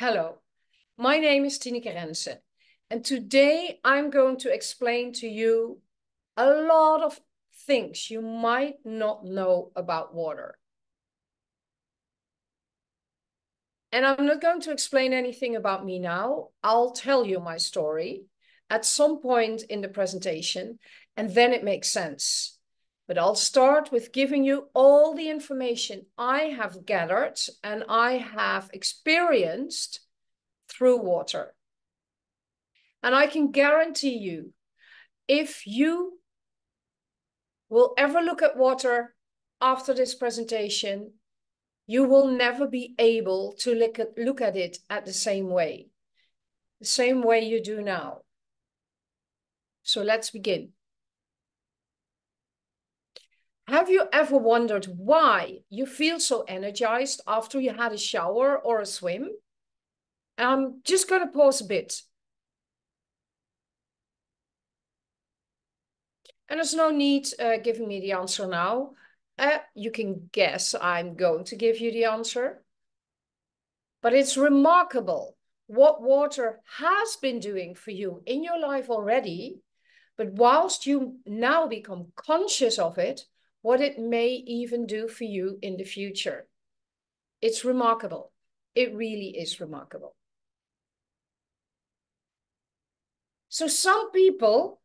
Hello, my name is Tineke Rensen, and today I'm going to explain to you a lot of things you might not know about water. And I'm not going to explain anything about me now. I'll tell you my story at some point in the presentation, and then it makes sense. But I'll start with giving you all the information I have gathered and I have experienced through water. And I can guarantee you, if you will ever look at water after this presentation, you will never be able to look at it at the same way you do now. So let's begin. Have you ever wondered why you feel so energized after you had a shower or a swim? I'm just going to pause a bit. And there's no need giving me the answer now. You can guess I'm going to give you the answer. But it's remarkable what water has been doing for you in your life already. But whilst you now become conscious of it, what it may even do for you in the future. It's remarkable. It really is remarkable. So some people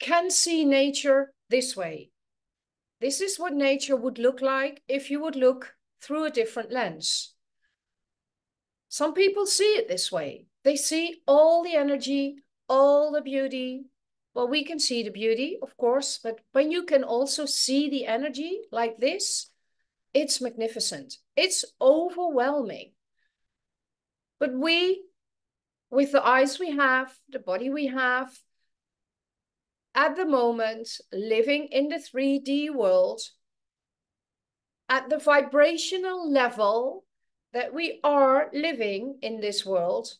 can see nature this way. This is what nature would look like if you would look through a different lens. Some people see it this way. They see all the energy, all the beauty. Well, we can see the beauty, of course, but when you can also see the energy like this, it's magnificent. It's overwhelming. But we, with the eyes we have, the body we have, at the moment, living in the 3D world, at the vibrational level that we are living in this world,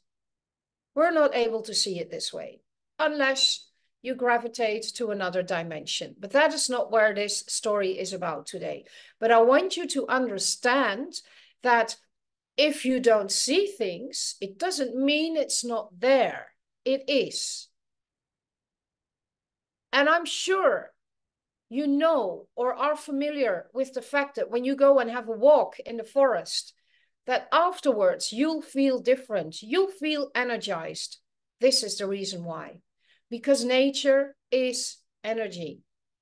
we're not able to see it this way, unless you gravitate to another dimension. But that is not where this story is about today. But I want you to understand that if you don't see things, it doesn't mean it's not there. It is. And I'm sure you know or are familiar with the fact that when you go and have a walk in the forest, that afterwards you'll feel different. You'll feel energized. This is the reason why. Because nature is energy.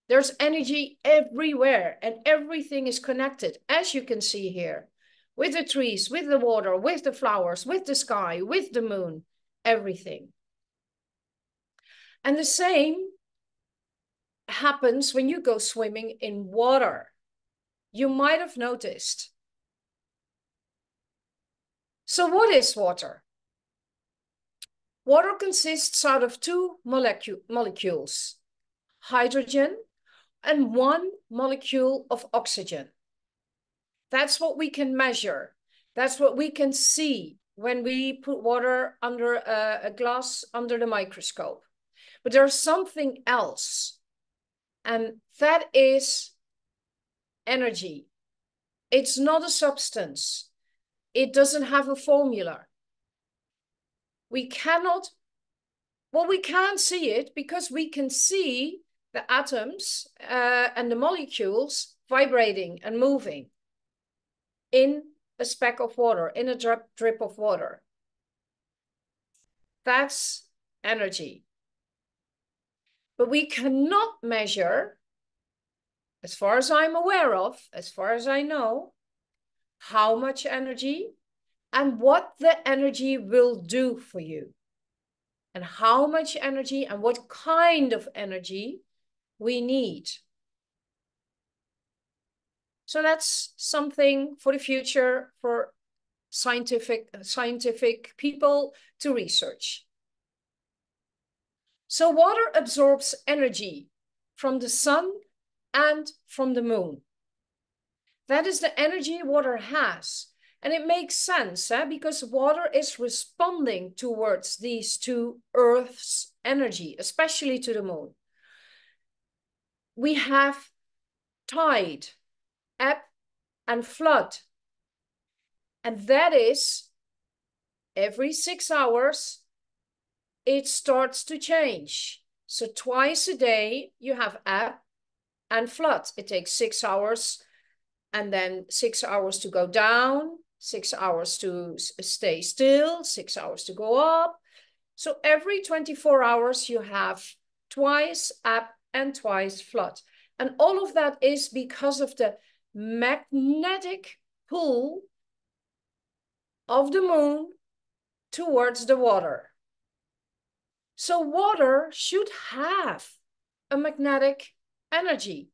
There's energy everywhere and everything is connected, as you can see here, with the trees, with the water, with the flowers, with the sky, with the moon, everything. And the same happens when you go swimming in water. You might have noticed. So what is water? Water consists out of two molecules, hydrogen and one molecule of oxygen. That's what we can measure. That's what we can see when we put water under a glass under the microscope. But there's something else, and that is energy. It's not a substance. It doesn't have a formula. We cannot, well, we can't see it because we can see the atoms and the molecules vibrating and moving in a speck of water, in a drip of water. That's energy. But we cannot measure, as far as I'm aware of, as far as I know, how much energy and what the energy will do for you, and how much energy and what kind of energy we need. So that's something for the future for scientific people to research. So water absorbs energy from the sun and from the moon. That is the energy water has. And it makes sense because water is responding towards these two Earth's energy, especially to the moon. We have tide, ebb and flood. And that is every 6 hours, it starts to change. So twice a day, you have ebb and flood. It takes 6 hours and then 6 hours to go down, 6 hours to stay still, 6 hours to go up. So every 24 hours, you have twice ebb and twice flood. And all of that is because of the magnetic pull of the moon towards the water. So water should have a magnetic energy.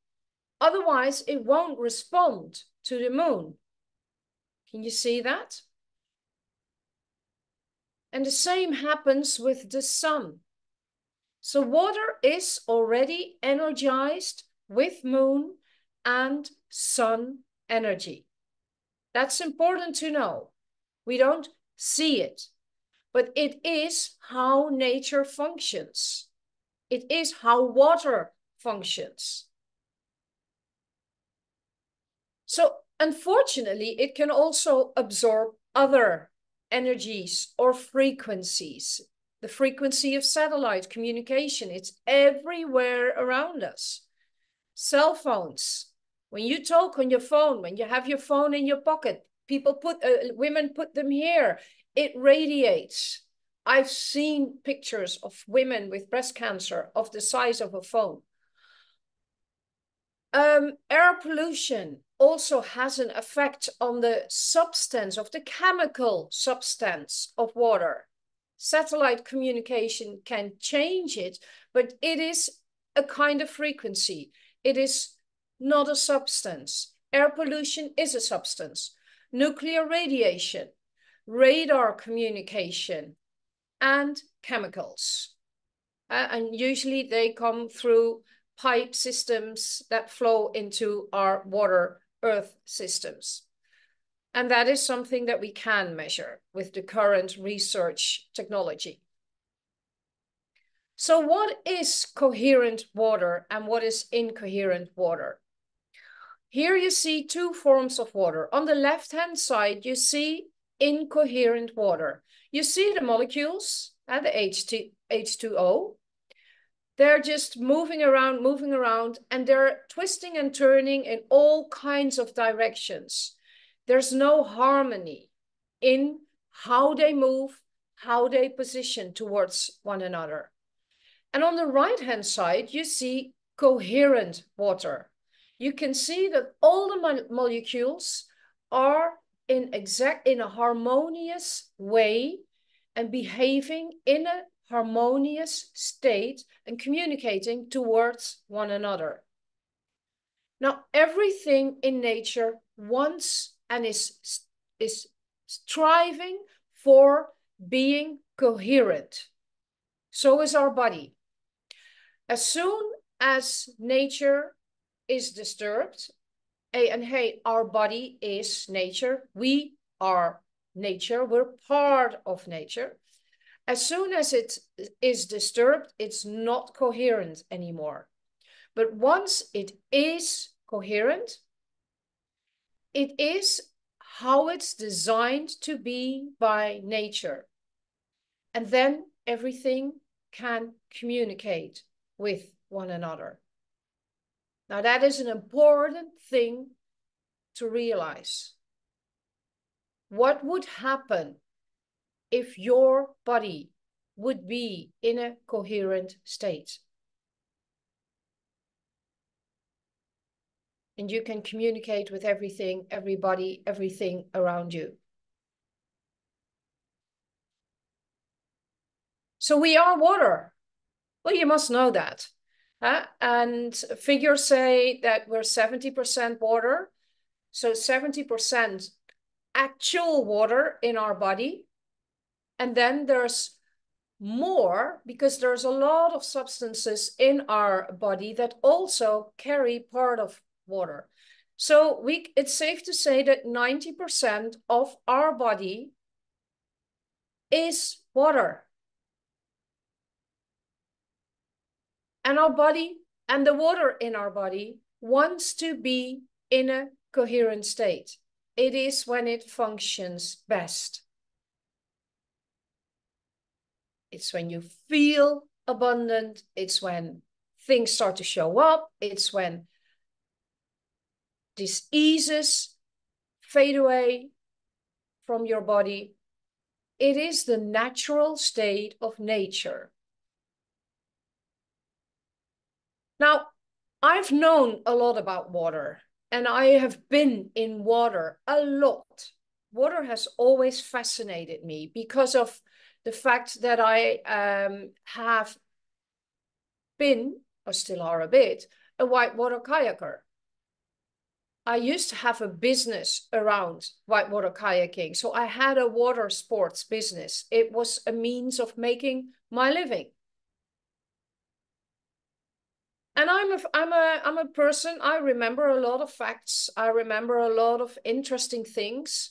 Otherwise, it won't respond to the moon. Can you see that? And the same happens with the sun. So water is already energized with moon and sun energy. That's important to know. We don't see it, but it is how nature functions. It is how water functions. So unfortunately, it can also absorb other energies or frequencies. The frequency of satellite communication, it's everywhere around us. Cell phones. When you talk on your phone, when you have your phone in your pocket, people put, women put them here. It radiates. I've seen pictures of women with breast cancer of the size of a phone. Air pollution also has an effect on the substance of the chemical substance of water. Satellite communication can change it, but it is a kind of frequency. It is not a substance. Air pollution is a substance. Nuclear radiation, radar communication, and chemicals. And usually they come through pipe systems that flow into our water earth systems. And that is something that we can measure with the current research technology. So what is coherent water and what is incoherent water? Here you see two forms of water. On the left-hand side, you see incoherent water. You see the molecules, the H2O. They're just moving around, and they're twisting and turning in all kinds of directions. There's no harmony in how they move, how they position towards one another. And on the right-hand side, you see coherent water. You can see that all the molecules are in a harmonious way and behaving in a harmonious state and communicating towards one another. Now, everything in nature wants and is striving for being coherent. So is our body. As soon as nature is disturbed, our body is nature, we are nature, we're part of nature. As soon as it is disturbed, it's not coherent anymore. But once it is coherent, it is how it's designed to be by nature. And then everything can communicate with one another. Now, that is an important thing to realize. What would happen if your body would be in a coherent state? And you can communicate with everything, everybody, everything around you. So we are water. Well, you must know that. And figures say that we're 70% water, so 70% actual water in our body. And then there's more, because there's a lot of substances in our body that also carry part of water. So it's safe to say that 90% of our body is water. And our body and the water in our body wants to be in a coherent state. It is when it functions best. It's when you feel abundant. It's when things start to show up. It's when diseases fade away from your body. It is the natural state of nature. Now, I've known a lot about water, and I have been in water a lot. Water has always fascinated me because of the fact that I have been, or still are a bit, a whitewater kayaker. I used to have a business around whitewater kayaking. So I had a water sports business. It was a means of making my living. And I'm a person, I remember a lot of facts. I remember a lot of interesting things.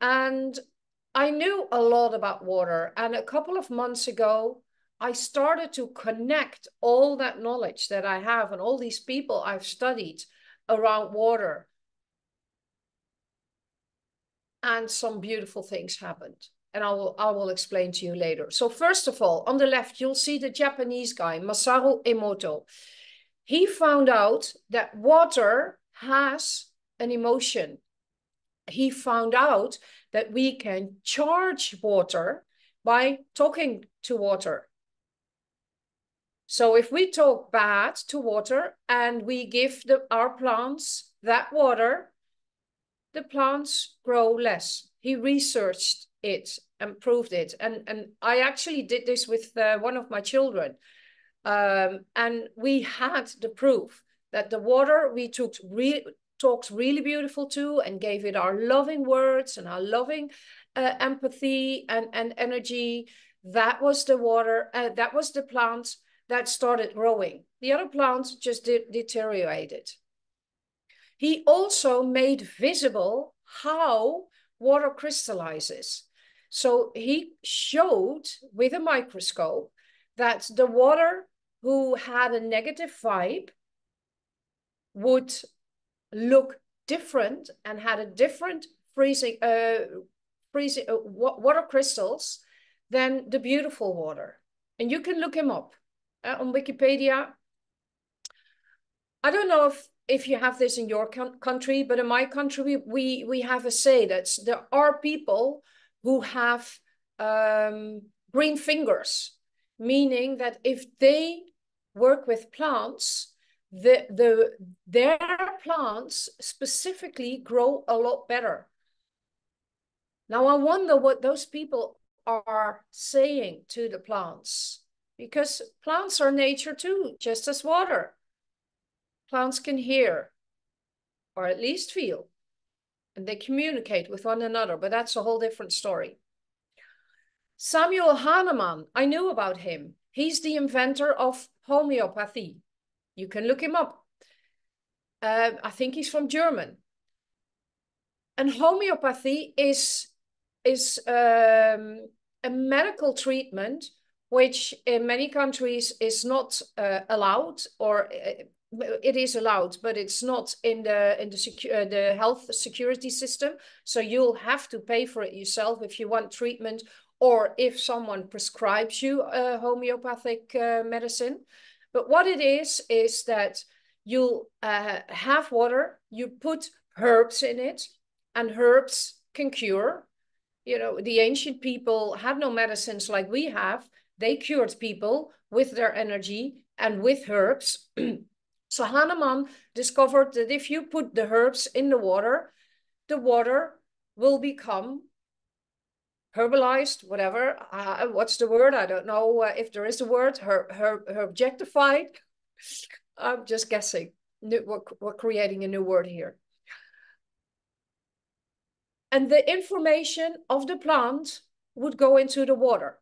And I knew a lot about water. And a couple of months ago, I started to connect all that knowledge that I have and all these people I've studied around water, and some beautiful things happened, and I will explain to you later. So first of all, on the left you'll see the Japanese guy Masaru Emoto. He found out that water has an emotion. He found out that we can charge water by talking to water. So if we talk bad to water and we give our plants that water, the plants grow less. He researched it and proved it. And I actually did this with one of my children. And we had the proof that the water we talked really beautiful to and gave it our loving words and our loving empathy and energy, that was the water, that was the plant that started growing. The other plants just deteriorated. He also made visible how water crystallizes. So he showed with a microscope that the water who had a negative vibe would look different and had a different water crystals than the beautiful water. And you can look him up. On Wikipedia. I don't know if you have this in your country, but in my country we have a say that there are people who have green fingers, meaning that if they work with plants, their plants specifically grow a lot better. Now I wonder what those people are saying to the plants. Because plants are nature too, just as water. Plants can hear, or at least feel, and they communicate with one another, but that's a whole different story. Samuel Hahnemann, I knew about him. He's the inventor of homeopathy. You can look him up. I think he's from Germany. And homeopathy is a medical treatment which in many countries is not allowed, or it is allowed, but it's not in the health security system. So you'll have to pay for it yourself if you want treatment, or if someone prescribes you homeopathic medicine. But what it is that you'll have water, you put herbs in it, and herbs can cure. You know, the ancient people had no medicines like we have. They cured people with their energy and with herbs. So Hahnemann discovered that if you put the herbs in the water will become herbalized, whatever. What's the word? I don't know if there is a word. Herbjectified. I'm just guessing. We're creating a new word here. And the information of the plant would go into the water.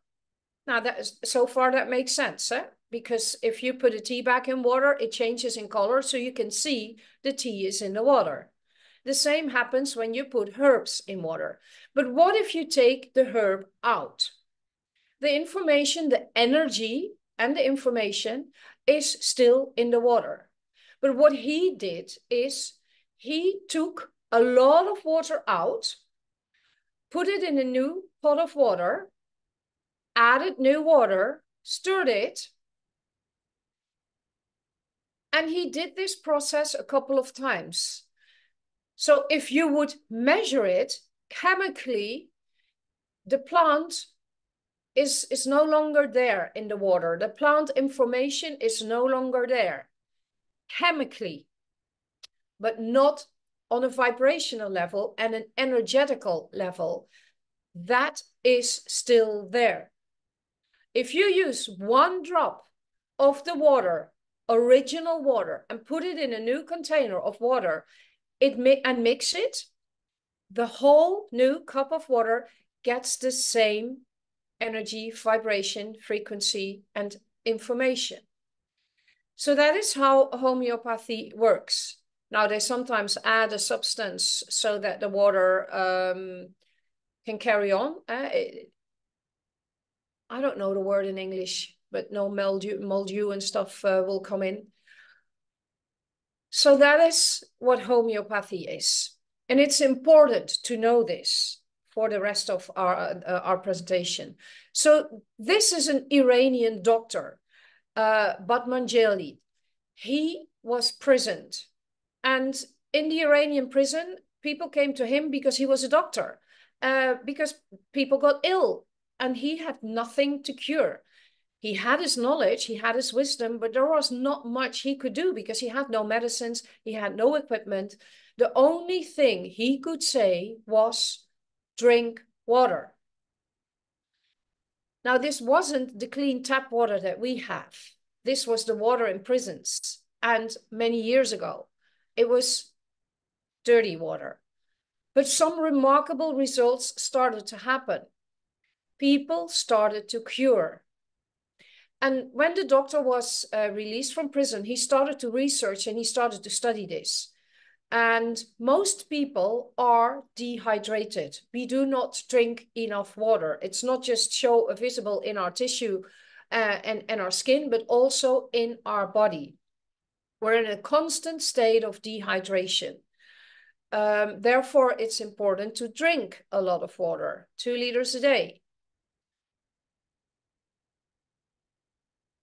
Now, that is, so far that makes sense, eh? Because if you put a tea bag in water, it changes in color, so you can see the tea is in the water. The same happens when you put herbs in water. But what if you take the herb out? The information, the energy and the information is still in the water. But what he did is he took a lot of water out, put it in a new pot of water, added new water, stirred it. And he did this process a couple of times. So if you would measure it chemically, the plant is no longer there in the water. The plant information is no longer there chemically, but not on a vibrational level and an energetical level. That is still there. If you use one drop of the water, original water, and put it in a new container of water and mix it, the whole new cup of water gets the same energy, vibration, frequency, and information. So that is how homeopathy works. Now, they sometimes add a substance so that the water can carry on. I don't know the word in English, but no mildew and stuff will come in. So that is what homeopathy is. And it's important to know this for the rest of our presentation. So this is an Iranian doctor, Badmanjeli. He was imprisoned. And in the Iranian prison, people came to him because he was a doctor, because people got ill and he had nothing to cure. He had his knowledge, he had his wisdom, but there was not much he could do because he had no medicines, he had no equipment. The only thing he could say was drink water. Now, this wasn't the clean tap water that we have. This was the water in prisons. And many years ago, it was dirty water. But some remarkable results started to happen. People started to cure. And when the doctor was released from prison, he started to research and he started to study this. And most people are dehydrated. We do not drink enough water. It's not just visible in our tissue and our skin, but also in our body. We're in a constant state of dehydration. Therefore, it's important to drink a lot of water, 2 liters a day.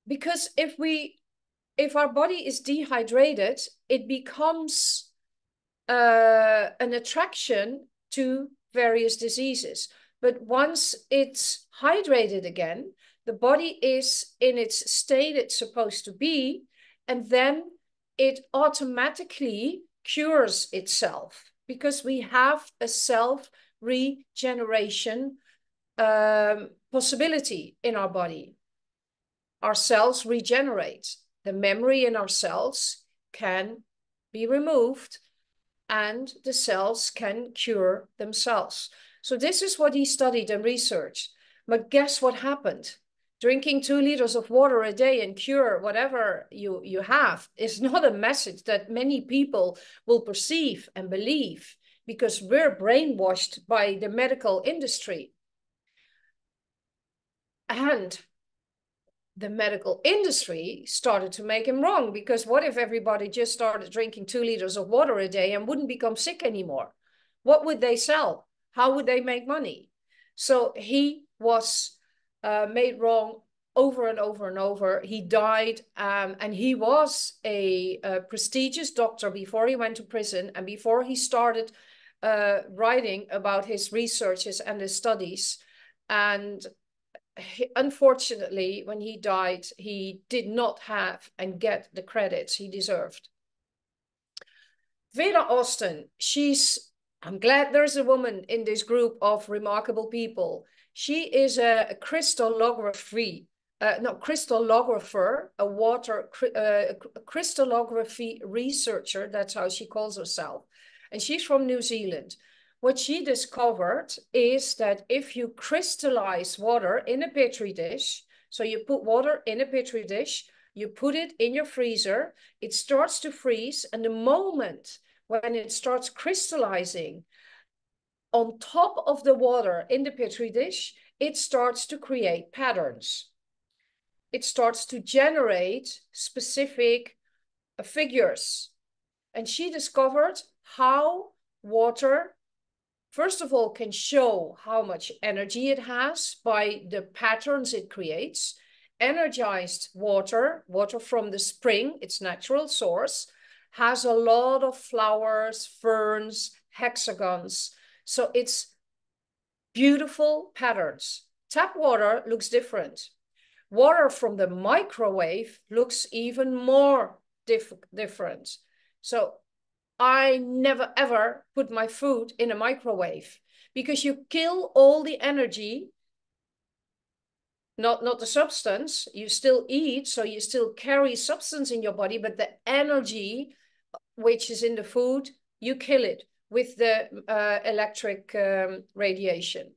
Because if our body is dehydrated, it becomes an attraction to various diseases. But once it's hydrated again, the body is in its state it's supposed to be, and then it automatically cures itself because we have a self-regeneration possibility in our body. Our cells regenerate. The memory in our cells can be removed and the cells can cure themselves. So this is what he studied and researched. But guess what happened? Drinking 2 liters of water a day and cure whatever you have is not a message that many people will perceive and believe because we're brainwashed by the medical industry. And the medical industry started to make him wrong because what if everybody just started drinking 2 liters of water a day and wouldn't become sick anymore? What would they sell? How would they make money? So he was made wrong over and over and over. He died and he was a prestigious doctor before he went to prison and before he started writing about his researches and his studies. And unfortunately, when he died, he did not have and get the credits he deserved. Veda Austin, I'm glad there's a woman in this group of remarkable people. She is a crystallographer, a crystallography researcher, that's how she calls herself. And she's from New Zealand. What she discovered is that if you crystallize water in a petri dish, so you put water in a petri dish, you put it in your freezer, it starts to freeze, and the moment when it starts crystallizing on top of the water in the petri dish, it starts to create patterns. It starts to generate specific figures. And she discovered how water first of all, can show how much energy it has by the patterns it creates. Energized water, water from the spring, its natural source, has a lot of flowers, ferns, hexagons. So it's beautiful patterns. Tap water looks different. Water from the microwave looks even more different. So I never ever put my food in a microwave because you kill all the energy, not the substance. You still eat, so you still carry substance in your body, but the energy which is in the food, you kill it with the electric radiation.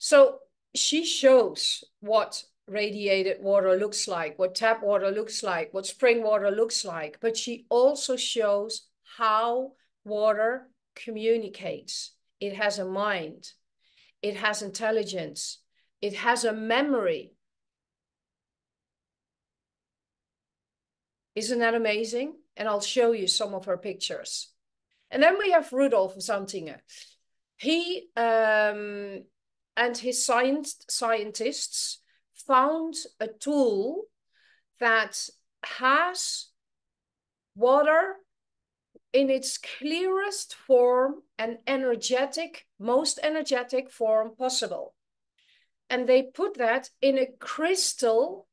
So she shows what radiated water looks like, what tap water looks like, what spring water looks like, but she also shows how water communicates. It has a mind, it has intelligence, it has a memory. Isn't that amazing? And I'll show you some of her pictures. And then we have Rudolf Santinger. He and his scientists found a tool that has water in its clearest form and energetic, most energetic form possible. And they put that in a crystal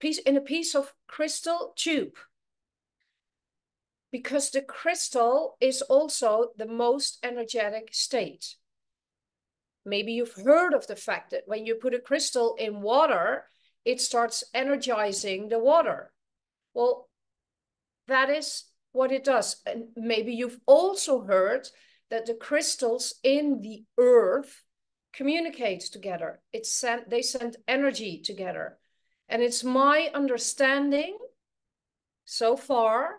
piece, in a piece of crystal tube, because the crystal is also the most energetic state. Maybe you've heard of the fact that when you put a crystal in water, it starts energizing the water. Well, that is what it does. And maybe you've also heard that the crystals in the earth communicate together. They send energy together. And it's my understanding so far,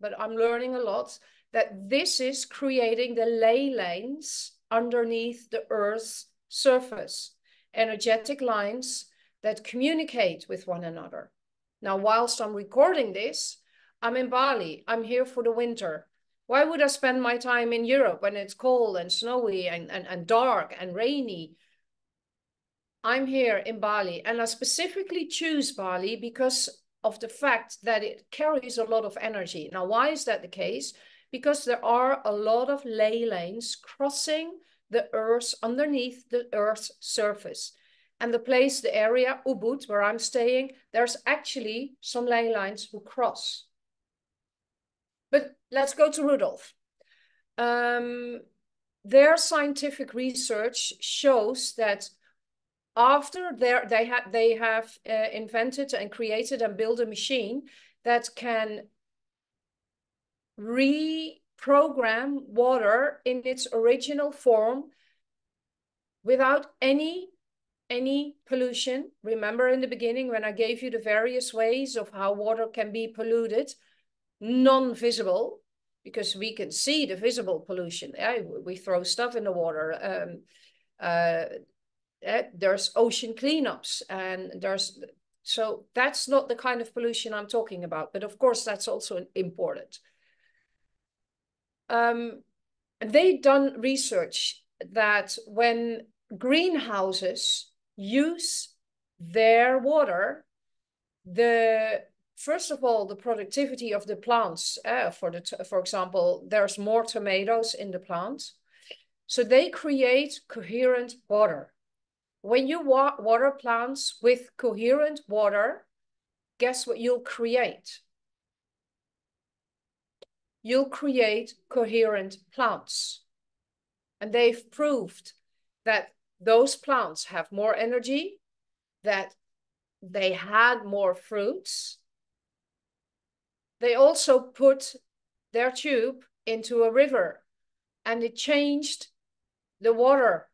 but I'm learning a lot, that this is creating the ley lines underneath the earth's surface, energetic lines that communicate with one another. Now, whilst I'm recording this, I'm in Bali, I'm here for the winter. Why would I spend my time in Europe when it's cold and snowy and dark and rainy? I'm here in Bali, and I specifically choose Bali because of the fact that it carries a lot of energy. Now, why is that the case? Because there are a lot of ley lines crossing the earth, underneath the earth's surface. And the place, the area, Ubud, where I'm staying, there's actually some ley lines who cross. But let's go to Rudolf. Their scientific research shows that after they have invented and created and built a machine that can reprogram water in its original form without any pollution. Remember in the beginning when I gave you the various ways of how water can be polluted, non-visible, because we can see the visible pollution. We throw stuff in the water. There's ocean cleanups and there's... So that's not the kind of pollution I'm talking about, but of course that's also important. They've done research that when greenhouses use their water, first of all, the productivity of the plants, for example, there's more tomatoes in the plant. So they create coherent water. When you water plants with coherent water, guess what you'll create? You'll create coherent plants. And they've proved that those plants have more energy, that they had more fruits. They also put their tube into a river and it changed the water.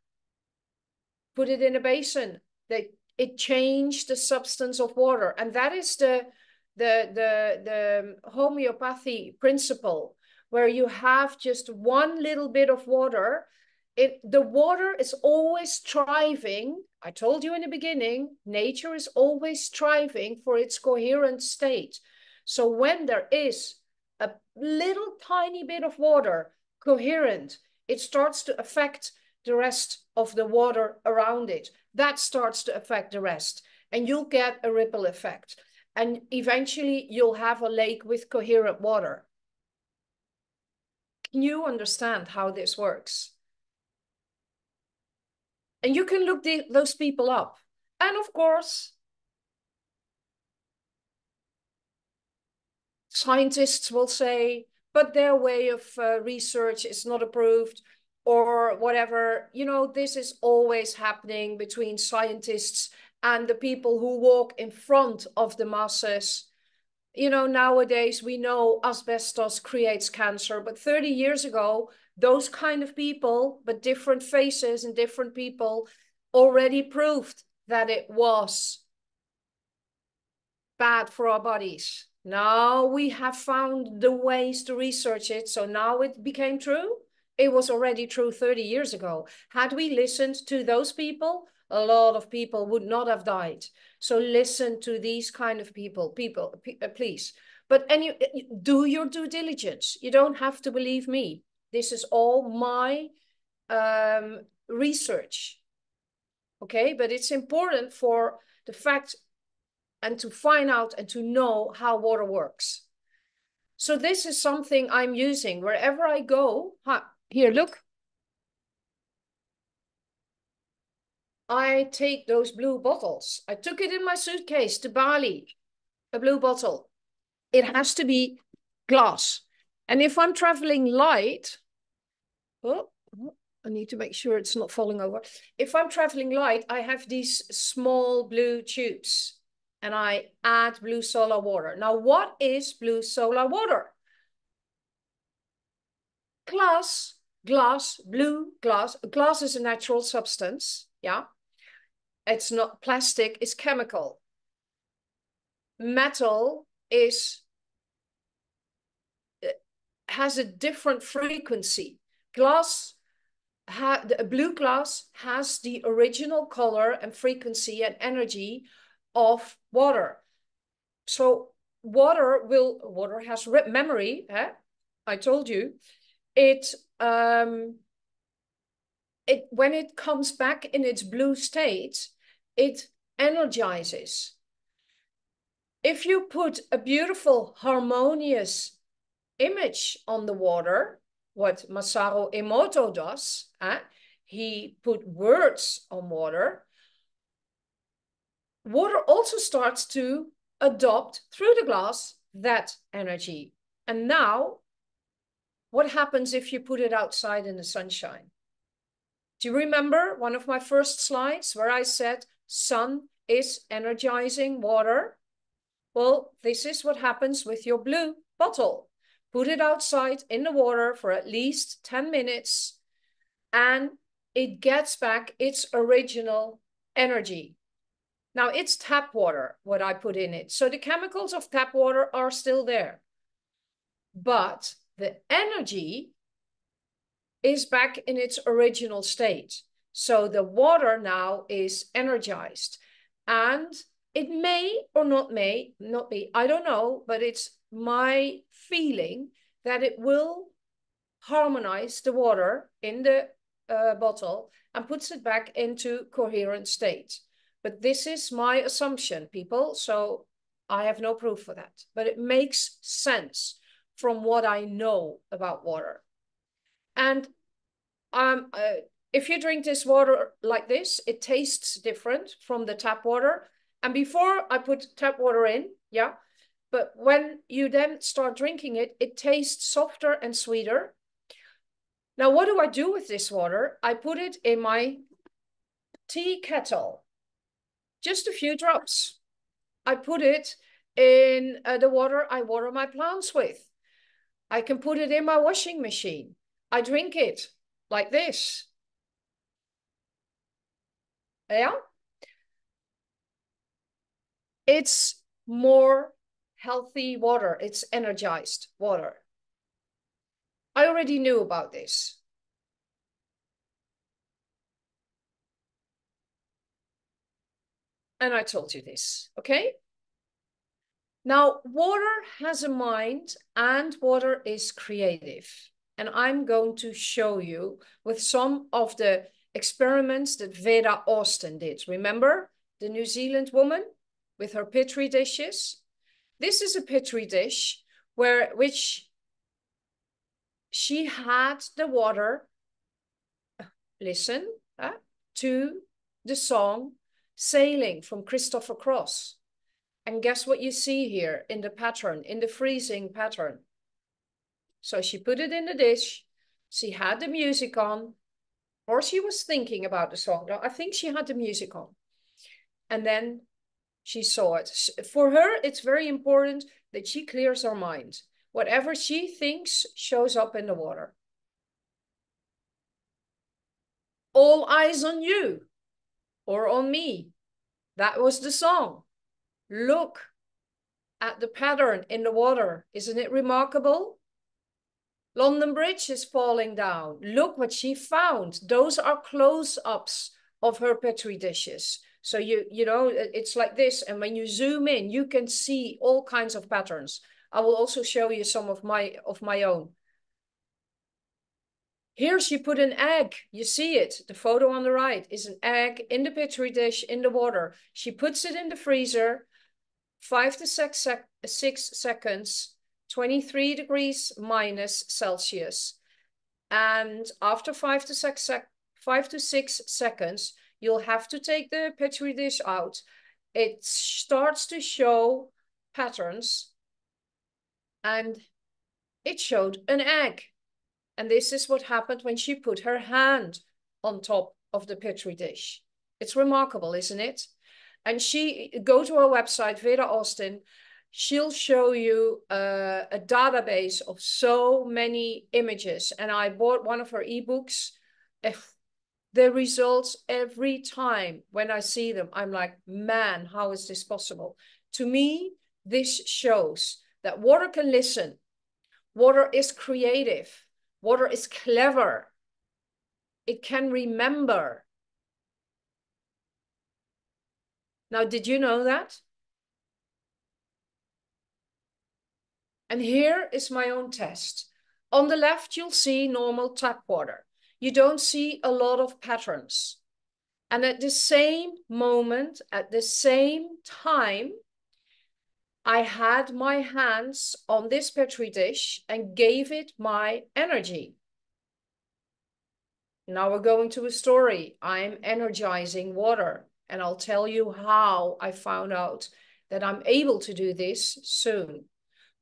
Put it in a basin, it changed the substance of water. And that is the homeopathy principle, where you have just one little bit of water. The water is always striving. I told you in the beginning, nature is always striving for its coherent state. So when there is a little tiny bit of water coherent, it starts to affect the rest of the water around it. That starts to affect the rest, and you'll get a ripple effect. And eventually you'll have a lake with coherent water. Can you understand how this works? And you can look those people up. And of course, scientists will say, but their way of research is not approved or whatever. You know, this is always happening between scientists and the people who walk in front of the masses. You know, nowadays we know asbestos creates cancer, but 30 years ago, those kind of people, but different faces and different people, already proved that it was bad for our bodies. Now we have found the ways to research it, so now it became true. It was already true 30 years ago. Had we listened to those people, a lot of people would not have died. So listen to these kind of people, please. But do your due diligence. You don't have to believe me. This is all my research, okay? But it's important for the fact and to find out and to know how water works. So this is something I'm using wherever I go. Here, look. I take those blue bottles. I took it in my suitcase to Bali, a blue bottle. It has to be glass. And if I'm traveling light, I need to make sure it's not falling over. If I'm traveling light, I have these small blue tubes and I add blue solar water. Now, what is blue solar water? Glass, blue glass. Glass is a natural substance, yeah. It's not plastic, it's chemical. Metal has a different frequency. Blue glass has the original color and frequency and energy of water. So water has memory, eh? I told you. When it comes back in its blue state, it energizes. If you put a beautiful, harmonious image on the water, what Masaru Emoto does, he put words on water, water also starts to adopt through the glass that energy. And now, what happens if you put it outside in the sunshine? Do you remember one of my first slides where I said sun is energizing water? Well, this is what happens with your blue bottle. Put it outside in the water for at least 10 minutes and it gets back its original energy. Now it's tap water, what I put in it. So the chemicals of tap water are still there, but the energy is back in its original state. So the water now is energized and it may or may not be, I don't know, but it's my feeling that it will harmonize the water in the bottle and puts it back into coherent state. But this is my assumption, people, so I have no proof for that. But it makes sense from what I know about water. And if you drink this water like this, it tastes different from the tap water. And before I put tap water in, yeah, but when you then start drinking it, it tastes softer and sweeter. Now, what do I do with this water? I put it in my tea kettle, just a few drops. I put it in the water I water my plants with. I can put it in my washing machine. I drink it like this. Yeah. It's more healthy water, it's energized water. I already knew about this. And I told you this, okay? Now, water has a mind and water is creative. And I'm going to show you with some of the experiments that Veda Austin did. Remember the New Zealand woman with her Petri dishes? This is a Petri dish which she had the water, listen to the song Sailing from Christopher Cross. And guess what you see here in the pattern, in the freezing pattern. So she put it in the dish, she had the music on, or she was thinking about the song. No, I think she had the music on. And then she saw it. For her, it's very important that she clears her mind. Whatever she thinks shows up in the water. All eyes on you or on me. That was the song. Look at the pattern in the water. Isn't it remarkable? London Bridge is falling down. Look what she found. Those are close-ups of her Petri dishes. So you know, it's like this. And when you zoom in, you can see all kinds of patterns. I will also show you some of my own. Here she put an egg. You see it. The photo on the right is an egg in the Petri dish in the water. She puts it in the freezer, 5 to 6 seconds, 23 degrees minus Celsius. And after 5 to 6 seconds, you'll have to take the Petri dish out. It starts to show patterns, and it showed an egg. And this is what happened when she put her hand on top of the Petri dish. It's remarkable, isn't it? And she, go to her website, Veda Austin, she'll show you a database of so many images. And I bought one of her ebooks. The results every time when I see them, I'm like, man, how is this possible? To me, this shows that water can listen. Water is creative. Water is clever. It can remember. Now, did you know that? And here is my own test. On the left, you'll see normal tap water. You don't see a lot of patterns. And at the same moment, at the same time, I had my hands on this Petri dish and gave it my energy. Now we're going to a story. I'm energizing water. And I'll tell you how I found out that I'm able to do this soon.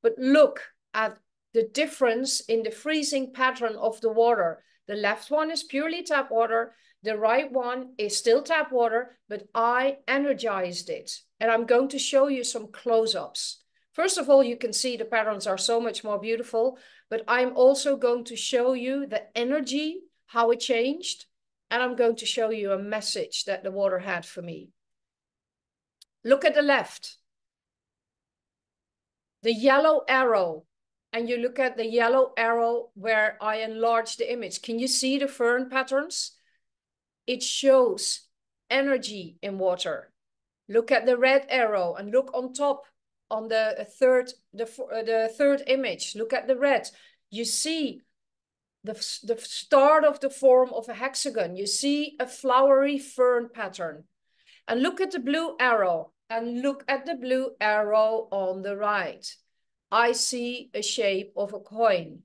But look at the difference in the freezing pattern of the water. The left one is purely tap water. The right one is still tap water, but I energized it. And I'm going to show you some close-ups. First of all, you can see the patterns are so much more beautiful, but I'm also going to show you the energy, how it changed. And I'm going to show you a message that the water had for me. Look at the left. The yellow arrow. And you look at the yellow arrow where I enlarge the image. Can you see the fern patterns? It shows energy in water. Look at the red arrow and look on top on the third image. Look at the red. You see the start of the form of a hexagon. You see a flowery fern pattern. And look at the blue arrow and look at the blue arrow on the right. I see a shape of a coin.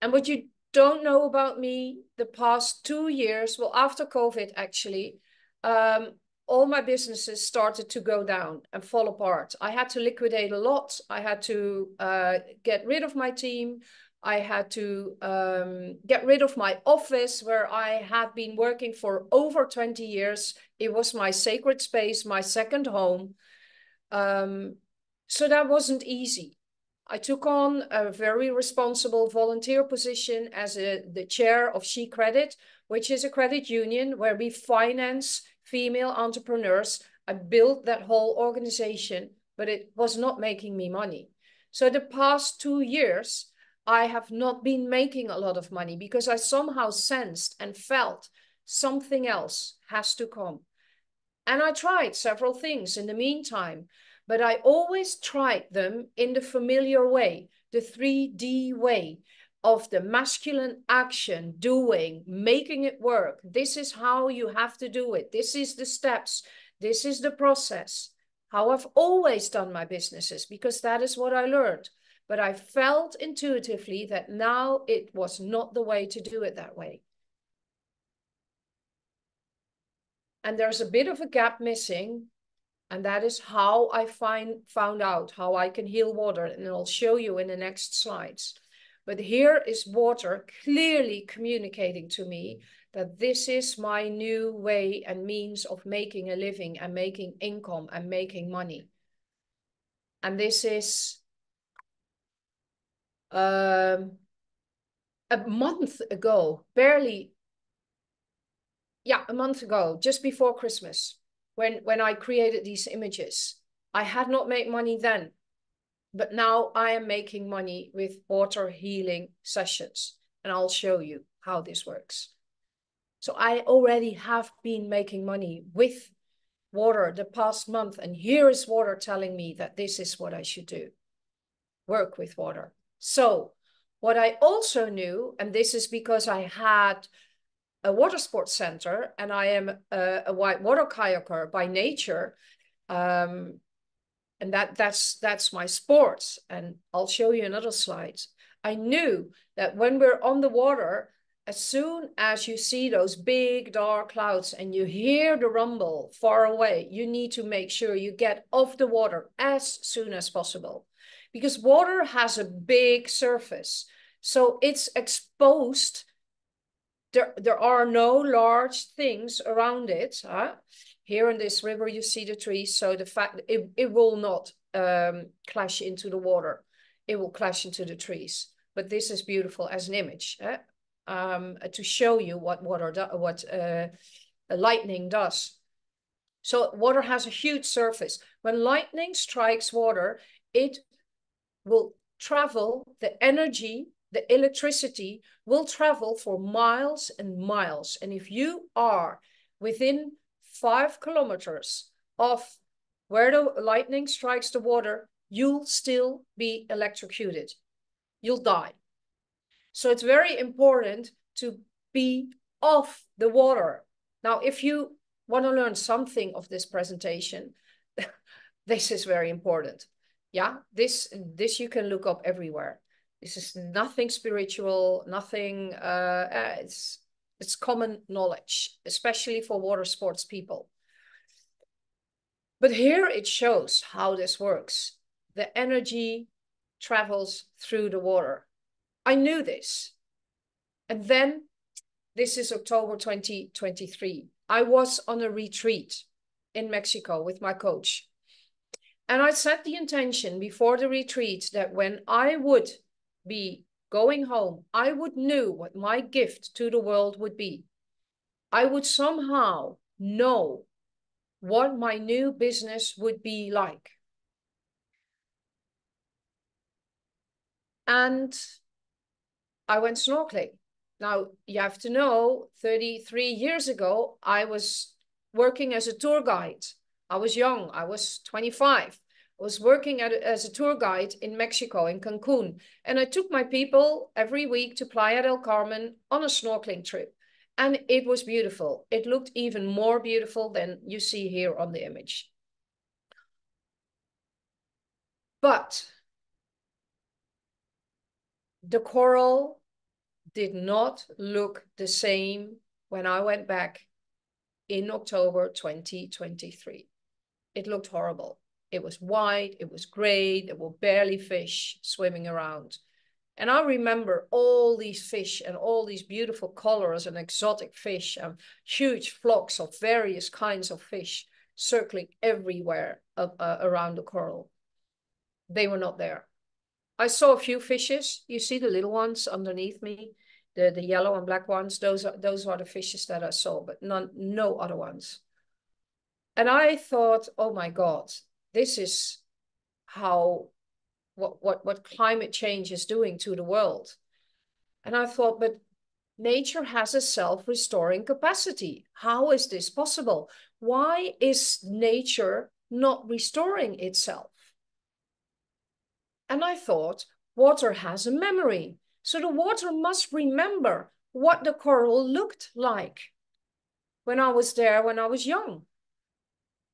And what you don't know about me, the past 2 years, well, after COVID actually, all my businesses started to go down and fall apart. I had to liquidate a lot. I had to get rid of my team. I had to get rid of my office where I had been working for over 20 years. It was my sacred space, my second home. So that wasn't easy. I took on a very responsible volunteer position as the chair of She Credit, which is a credit union where we finance female entrepreneurs. I built that whole organization, but it was not making me money. So the past 2 years, I have not been making a lot of money because I somehow sensed and felt something else has to come. And I tried several things in the meantime, but I always tried them in the familiar way, the 3D way of the masculine action, doing, making it work. This is how you have to do it. This is the steps. This is the process. How I've always done my businesses, because that is what I learned. But I felt intuitively that now it was not the way to do it that way. And there's a bit of a gap missing. And that is how I found out how I can heal water. And I'll show you in the next slides. But here is water clearly communicating to me that this is my new way and means of making a living and making income and making money. And this is a month ago, barely, yeah, a month ago, just before Christmas, when I created these images. I had not made money then, but now I am making money with water healing sessions, and I'll show you how this works. So I already have been making money with water the past month, and here is water telling me that this is what I should do, work with water. So what I also knew, and this is because I had a water sports center and I am a white water kayaker by nature, and that's my sports. And I'll show you another slide. I knew that when we're on the water, as soon as you see those big dark clouds and you hear the rumble far away, you need to make sure you get off the water as soon as possible. Because water has a big surface, so it's exposed. There are no large things around it. Huh? Here in this river, you see the trees, so the fact it will not clash into the water. It will clash into the trees. But this is beautiful as an image, huh? To show you what lightning does. So water has a huge surface. When lightning strikes water, it will travel, the energy, the electricity will travel for miles and miles. And if you are within 5 kilometers of where the lightning strikes the water, you'll still be electrocuted. You'll die. So it's very important to be off the water. Now, if you want to learn something of this presentation, this is very important. Yeah, this you can look up everywhere. This is nothing spiritual, nothing, it's common knowledge, especially for water sports people. But here it shows how this works. The energy travels through the water. I knew this. And then this is October 2023. I was on a retreat in Mexico with my coach. And I set the intention before the retreat that when I would be going home, I would know what my gift to the world would be. I would somehow know what my new business would be like. And I went snorkeling. Now, you have to know, 33 years ago, I was working as a tour guide. I was young, I was 25. I was working as a tour guide in Mexico, in Cancun. And I took my people every week to Playa del Carmen on a snorkeling trip. And it was beautiful. It looked even more beautiful than you see here on the image. But the coral did not look the same when I went back in October 2023. It looked horrible. It was white, it was gray, there were barely fish swimming around. And I remember all these fish and all these beautiful colors and exotic fish and huge flocks of various kinds of fish circling everywhere around the coral. They were not there. I saw a few fishes. You see the little ones underneath me, the yellow and black ones. Those are the fishes that I saw, but no other ones. And I thought, oh my God, this is how what climate change is doing to the world. And I thought, but nature has a self-restoring capacity. How is this possible? Why is nature not restoring itself? And I thought, water has a memory. So the water must remember what the coral looked like when I was there, when I was young.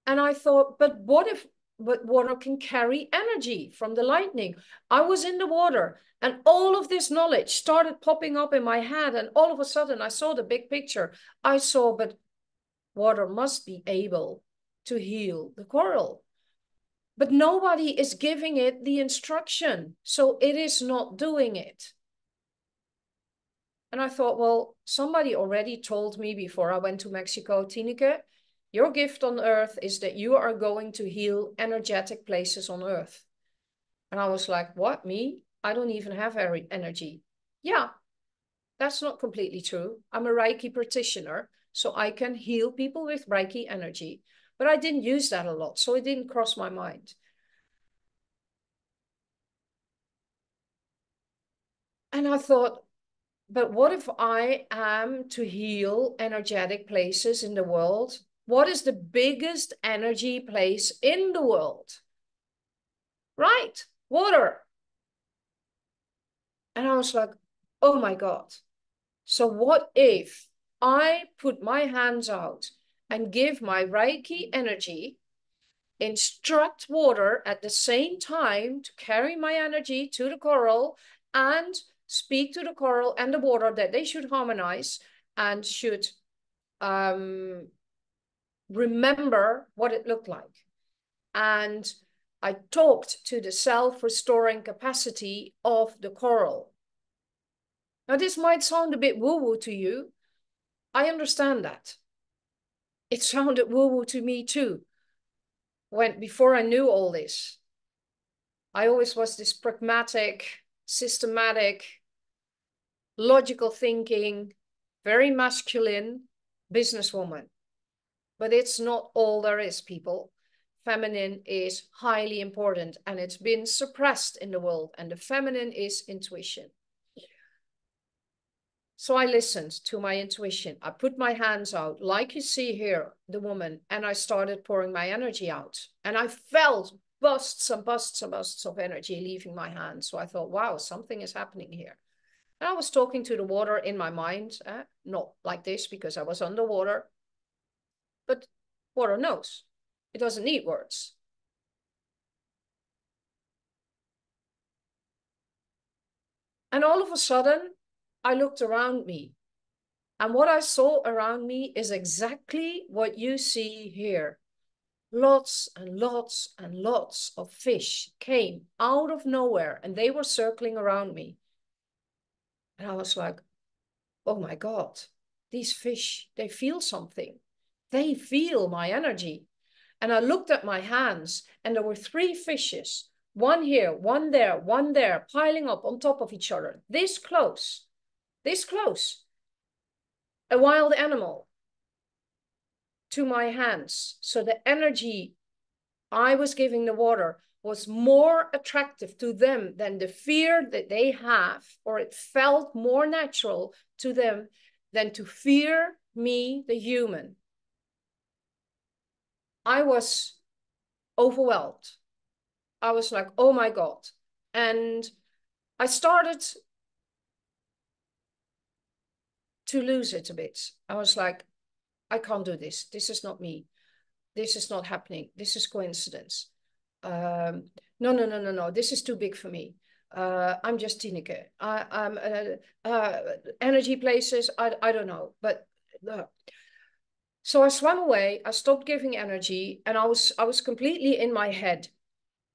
And I thought, but what if water can carry energy from the lightning? I was in the water and all of this knowledge started popping up in my head. And all of a sudden I saw the big picture. I saw, but water must be able to heal the coral. But nobody is giving it the instruction. So it is not doing it. And I thought, well, somebody already told me before I went to Mexico, Tineke, your gift on earth is that you are going to heal energetic places on earth. And I was like, what, me? I don't even have energy. Yeah, that's not completely true. I'm a Reiki practitioner, so I can heal people with Reiki energy. But I didn't use that a lot, so it didn't cross my mind. And I thought, but what if I am to heal energetic places in the world? What is the biggest energy place in the world? Right, water. And I was like, oh my God. So what if I put my hands out and give my Reiki energy, instruct water at the same time to carry my energy to the coral and speak to the coral and the water that they should harmonize and should remember what it looked like. And I talked to the self-restoring capacity of the coral. Now, this might sound a bit woo-woo to you. I understand that. It sounded woo-woo to me too. Before I knew all this, I always was this pragmatic, systematic, logical thinking, very masculine businesswoman. But it's not all there is, people. Feminine is highly important and it's been suppressed in the world, and the feminine is intuition. So I listened to my intuition. I put my hands out, like you see here, the woman, and I started pouring my energy out. And I felt busts of energy leaving my hands. So I thought, wow, something is happening here. And I was talking to the water in my mind, not like this because I was underwater, but water knows. It doesn't need words. And all of a sudden, I looked around me. And what I saw around me is exactly what you see here. Lots and lots and lots of fish came out of nowhere and they were circling around me. And I was like, oh my God, these fish, they feel something. They feel my energy. And I looked at my hands and there were 3 fishes, one here, one there, piling up on top of each other, this close, this close. A wild animal to my hands. So the energy I was giving the water was more attractive to them than the fear that they have, or it felt more natural to them than to fear me, the human. I was overwhelmed. I was like, oh my God. And I started to lose it a bit. I was like, I can't do this. This is not me. This is not happening. This is coincidence. No. This is too big for me. I'm just Tineke. Energy places, I don't know. But so I swam away. I stopped giving energy, and I was completely in my head,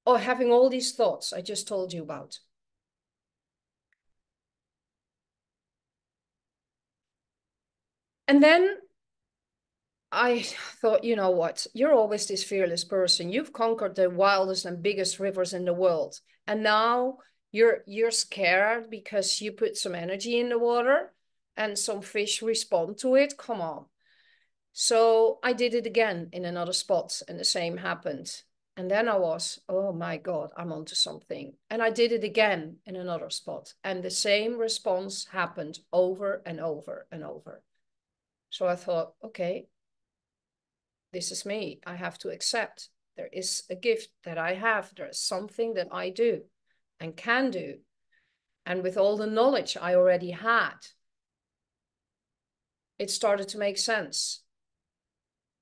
or having all these thoughts I just told you about. And then I thought, you know what, you're always this fearless person. You've conquered the wildest and biggest rivers in the world. And now you're scared because you put some energy in the water and some fish respond to it. Come on. So I did it again in another spot and the same happened. And then I was, oh my God, I'm onto something. And I did it again in another spot. And the same response happened over and over and over. So I thought, okay, this is me. I have to accept there is a gift that I have. There is something that I do and can do. And with all the knowledge I already had, it started to make sense.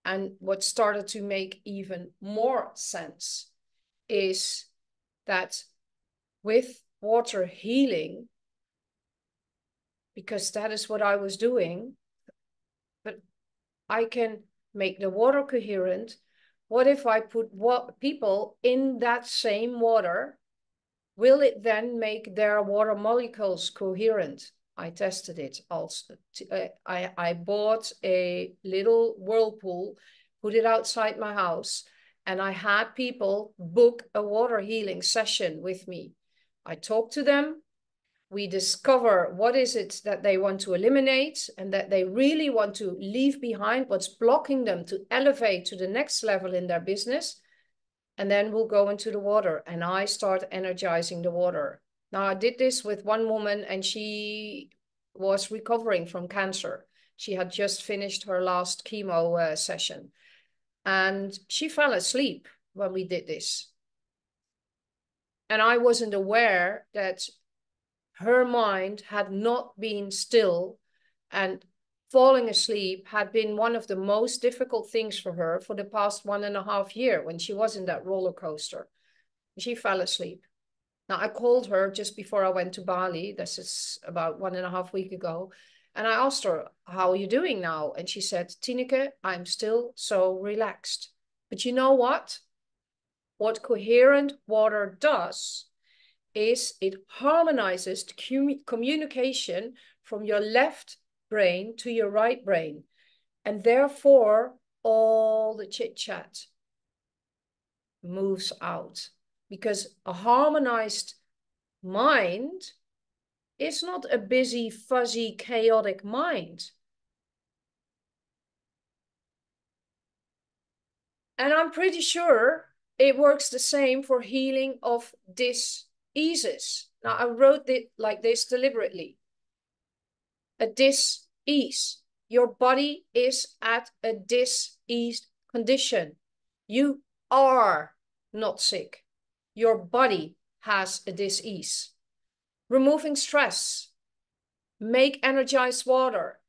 And what started to make even more sense is that with water healing, because that is what I was doing, but I can make the water coherent. What if I put people in that same water? Will it then make their water molecules coherent? I tested it also. I bought a little whirlpool, put it outside my house, and I had people book a water healing session with me. I talked to them. We discover what is it that they want to eliminate and that they really want to leave behind, what's blocking them to elevate to the next level in their business. And then we'll go into the water and I start energizing the water. Now, I did this with one woman and she was recovering from cancer. She had just finished her last chemo session and she fell asleep when we did this. And I wasn't aware that her mind had not been still, and falling asleep had been one of the most difficult things for her for the past 1.5 years when she was in that roller coaster. She fell asleep. Now, I called her just before I went to Bali. This is about 1.5 weeks ago. And I asked her, how are you doing now? And she said, Tineke, I'm still so relaxed. But you know what? What coherent water does is it harmonizes communication from your left brain to your right brain. And therefore, all the chit-chat moves out. Because a harmonized mind is not a busy, fuzzy, chaotic mind. And I'm pretty sure it works the same for healing of diseases. Now, I wrote it like this deliberately. A dis-ease. Your body is at a dis-eased condition. You are not sick. Your body has a disease. Removing stress, make energized water,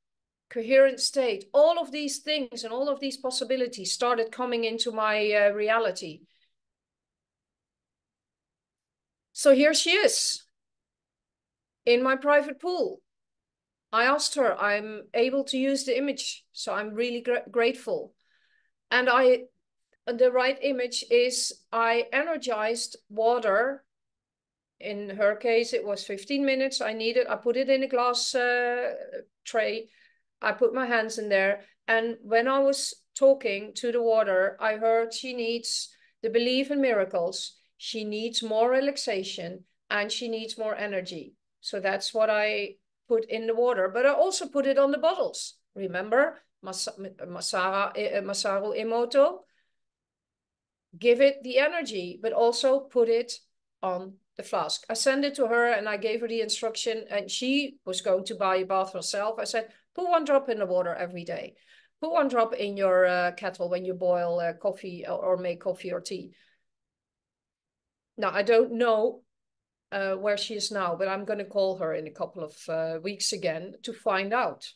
coherent state, all of these things and all of these possibilities started coming into my reality. So here she is in my private pool. I asked her, I'm able to use the image, so I'm really grateful. And the right image is I energized water. In her case, it was 15 minutes I needed. I put it in a glass tray. I put my hands in there. And when I was talking to the water, I heard she needs the belief in miracles. She needs more relaxation and she needs more energy. So that's what I put in the water. But I also put it on the bottles. Remember, Masaru Emoto? Give it the energy, but also put it on the flask. I sent it to her and I gave her the instruction, and she was going to buy a bath herself. I said, put one drop in the water every day. Put one drop in your kettle when you boil coffee or make coffee or tea. Now, I don't know where she is now, but I'm going to call her in a couple of weeks again to find out.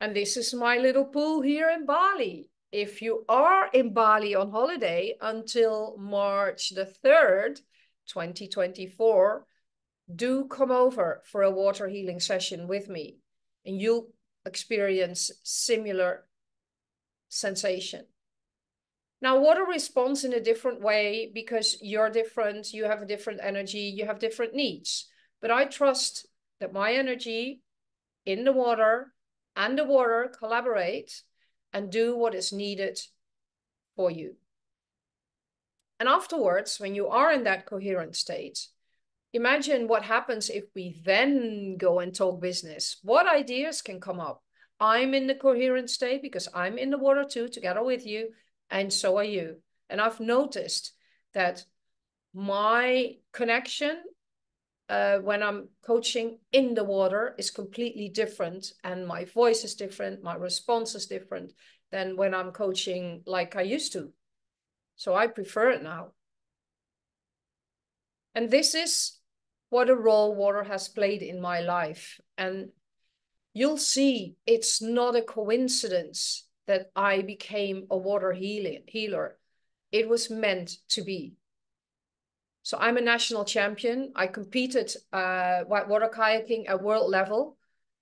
And this is my little pool here in Bali. If you are in Bali on holiday until March the 3rd, 2024, do come over for a water healing session with me and you'll experience similar sensation. Now, water responds in a different way because you're different, you have a different energy, you have different needs. But I trust that my energy in the water and the water collaborate and do what is needed for you. And afterwards, when you are in that coherent state, imagine what happens if we then go and talk business. What ideas can come up? I'm in the coherent state because I'm in the water too, together with you, and so are you. And I've noticed that my connection when I'm coaching in the water is completely different, and my voice is different, my response is different than when I'm coaching like I used to. So I prefer it now. And this is what a role water has played in my life. And you'll see it's not a coincidence that I became a water healer. It was meant to be. So I'm a national champion. I competed whitewater kayaking at world level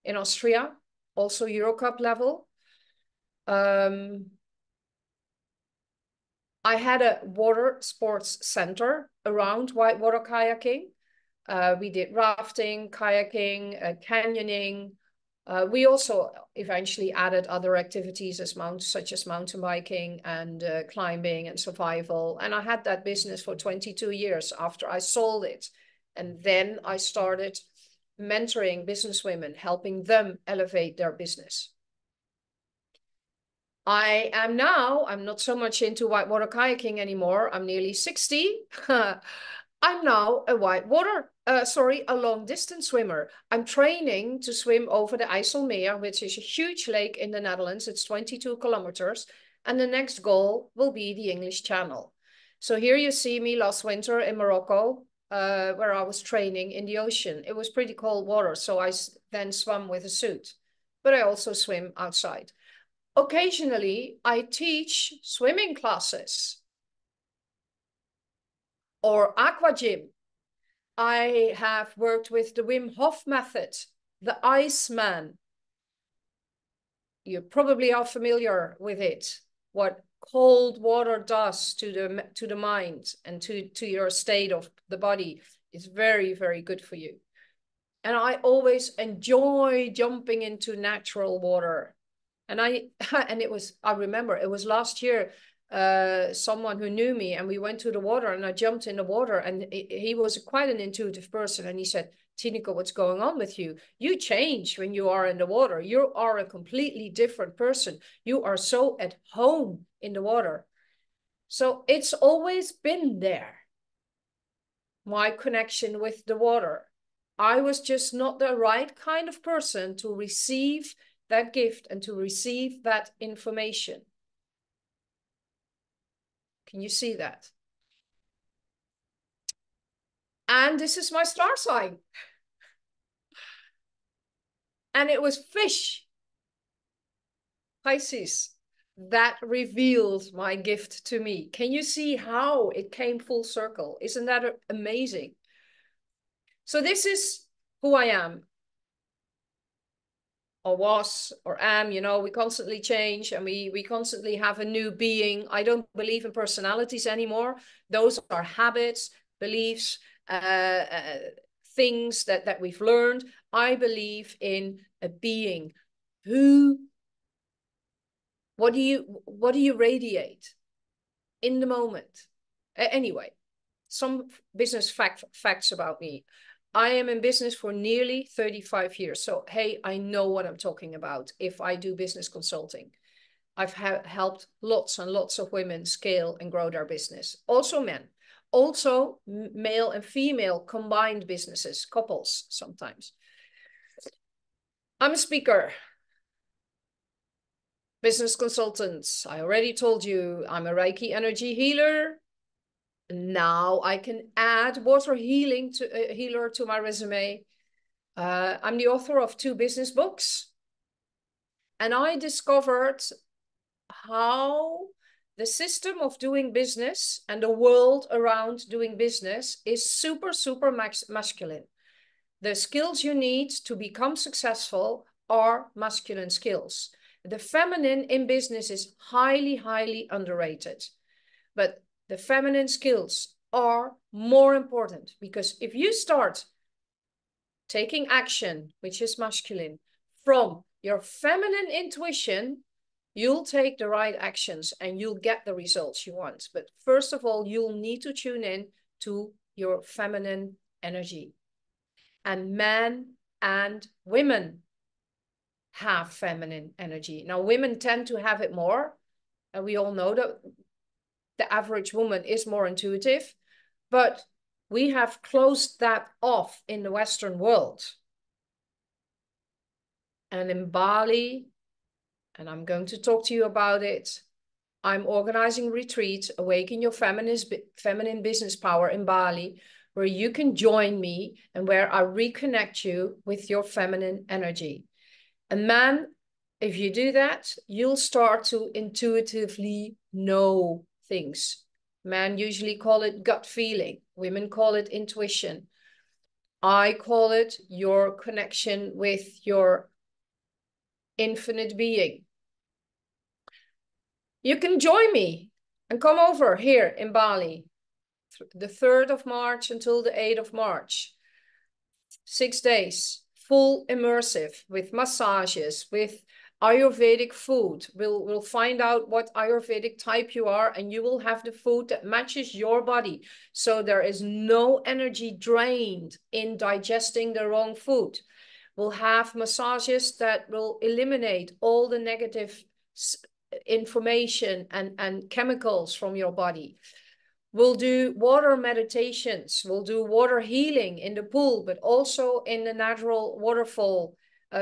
in Austria, also Euro Cup level. I had a water sports center around whitewater kayaking. We did rafting, kayaking, canyoning. We also eventually added other activities such as mountain biking and climbing and survival. And I had that business for 22 years after I sold it. And then I started mentoring businesswomen, helping them elevate their business. I'm not so much into whitewater kayaking anymore. I'm nearly 60. I'm now a long distance swimmer. I'm training to swim over the IJsselmeer, which is a huge lake in the Netherlands. It's 22 kilometers. And the next goal will be the English Channel. So here you see me last winter in Morocco, where I was training in the ocean. It was pretty cold water, so I then swam with a suit. But I also swim outside. Occasionally, I teach swimming classes or aqua gym. I have worked with the Wim Hof method, the Iceman. You probably are familiar with it, what cold water does to the mind and to your state of the body. It's very, very good for you. And I always enjoy jumping into natural water. And I remember it was last year, someone who knew me, and we went to the water, and I jumped in the water, and he was quite an intuitive person, and he said, "Tineke, what's going on with you? You change when you are in the water. You are a completely different person. You are so at home in the water." So it's always been there, my connection with the water. I was just not the right kind of person to receive that gift and to receive that information. Can you see that? And this is my star sign. And it was fish, Pisces, that revealed my gift to me. Can you see how it came full circle? Isn't that amazing? So this is who I am, or was, or am. You know, we constantly change, and we constantly have a new being. I don't believe in personalities anymore. Those are habits, beliefs, things that we've learned. I believe in a being. What do you radiate in the moment? Anyway, some business facts about me. I am in business for nearly 35 years. So, hey, I know what I'm talking about if I do business consulting. I've helped lots and lots of women scale and grow their business. Also men. Also male and female combined businesses, couples sometimes. I'm a speaker. Business consultant. I already told you I'm a Reiki energy healer. Now I can add WaterHealer to my resume. I'm the author of 2 business books. And I discovered how the system of doing business and the world around doing business is super, super masculine. The skills you need to become successful are masculine skills. The feminine in business is highly, highly underrated. But the feminine skills are more important, because if you start taking action, which is masculine, from your feminine intuition, you'll take the right actions and you'll get the results you want. But first of all, you'll need to tune in to your feminine energy. And men and women have feminine energy. Now, women tend to have it more, and we all know that the average woman is more intuitive, but we have closed that off in the Western world. And in Bali, and I'm going to talk to you about it, I'm organizing retreat, Awaken Your Feminine Business Power in Bali, where you can join me and where I reconnect you with your feminine energy. And man, if you do that, you'll start to intuitively know things. Men usually call it gut feeling. Women call it intuition. I call it your connection with your infinite being. You can join me and come over here in Bali, the 3rd of March until the 8th of March. 6 days, full immersive with massages, with Ayurvedic food. We'll find out what Ayurvedic type you are, and you will have the food that matches your body. So there is no energy drained in digesting the wrong food. We'll have massages that will eliminate all the negative information and chemicals from your body. We'll do water meditations. We'll do water healing in the pool, but also in the natural waterfall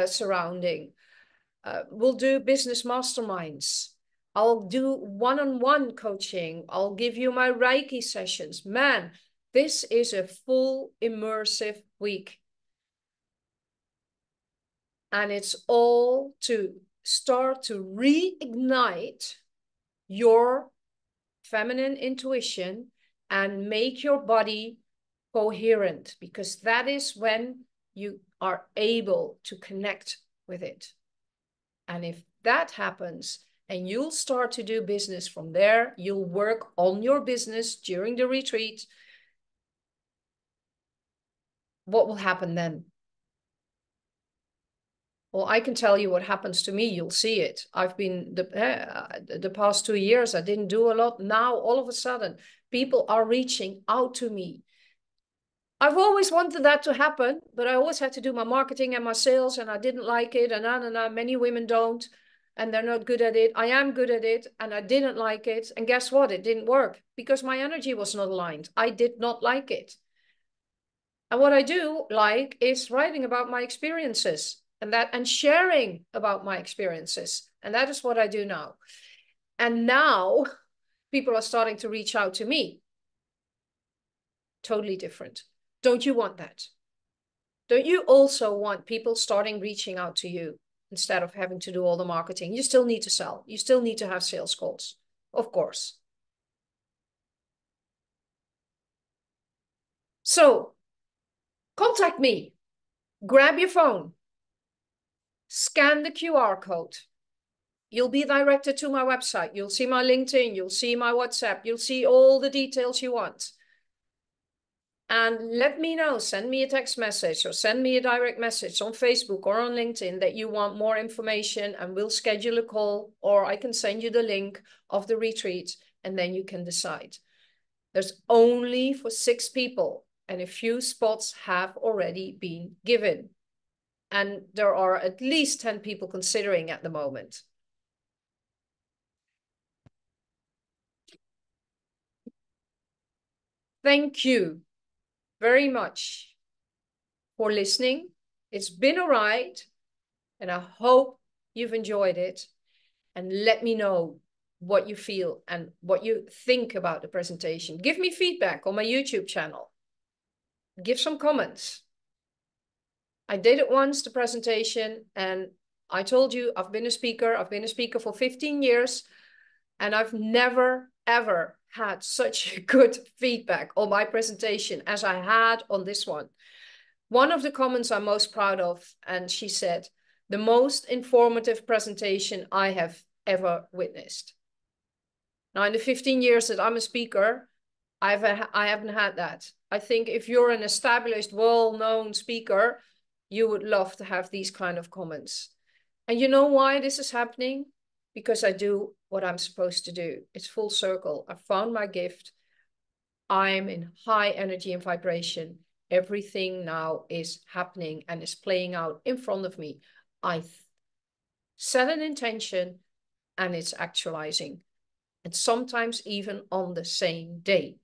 surrounding. We'll do business masterminds. I'll do one-on-one coaching. I'll give you my Reiki sessions. Man, this is a full immersive week. And it's all to start to reignite your feminine intuition and make your body coherent, because that is when you are able to connect with it. And if that happens, and you'll start to do business from there, you'll work on your business during the retreat. What will happen then? Well, I can tell you what happens to me. You'll see it. I've been, the past 2 years, I didn't do a lot. Now, all of a sudden, people are reaching out to me. I've always wanted that to happen, but I always had to do my marketing and my sales, and I didn't like it, and many women don't, and they're not good at it. I am good at it, and I didn't like it, and guess what? It didn't work, because my energy was not aligned. I did not like it. And what I do like is writing about my experiences, and sharing about my experiences, and that is what I do now. And now, people are starting to reach out to me. Totally different. Don't you want that? Don't you also want people starting reaching out to you instead of having to do all the marketing? You still need to sell. You still need to have sales calls, of course. So contact me. Grab your phone. Scan the QR code. You'll be directed to my website. You'll see my LinkedIn. You'll see my WhatsApp. You'll see all the details you want. And let me know, send me a text message or send me a direct message on Facebook or on LinkedIn that you want more information, and we'll schedule a call, or I can send you the link of the retreat, and then you can decide. There's only for 6 people, and a few spots have already been given. And there are at least 10 people considering at the moment. Thank you very much for listening. It's been a ride, and I hope you've enjoyed it. And let me know what you feel and what you think about the presentation. Give me feedback on my YouTube channel. Give some comments. I did it once, the presentation, and I told you I've been a speaker. I've been a speaker for 15 years, and I've never, ever had such good feedback on my presentation as I had on this one. One of the comments I'm most proud of, and she said, the most informative presentation I have ever witnessed. Now, in the 15 years that I'm a speaker, I haven't had that. I think if you're an established, well-known speaker, you would love to have these kind of comments. And you know why this is happening? Because I do what I'm supposed to do. It's full circle. I found my gift. I'm in high energy and vibration. Everything now is happening and is playing out in front of me. I set an intention and it's actualizing. and sometimes even on the same day.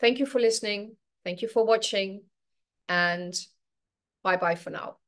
Thank you for listening. Thank you for watching, and bye-bye for now.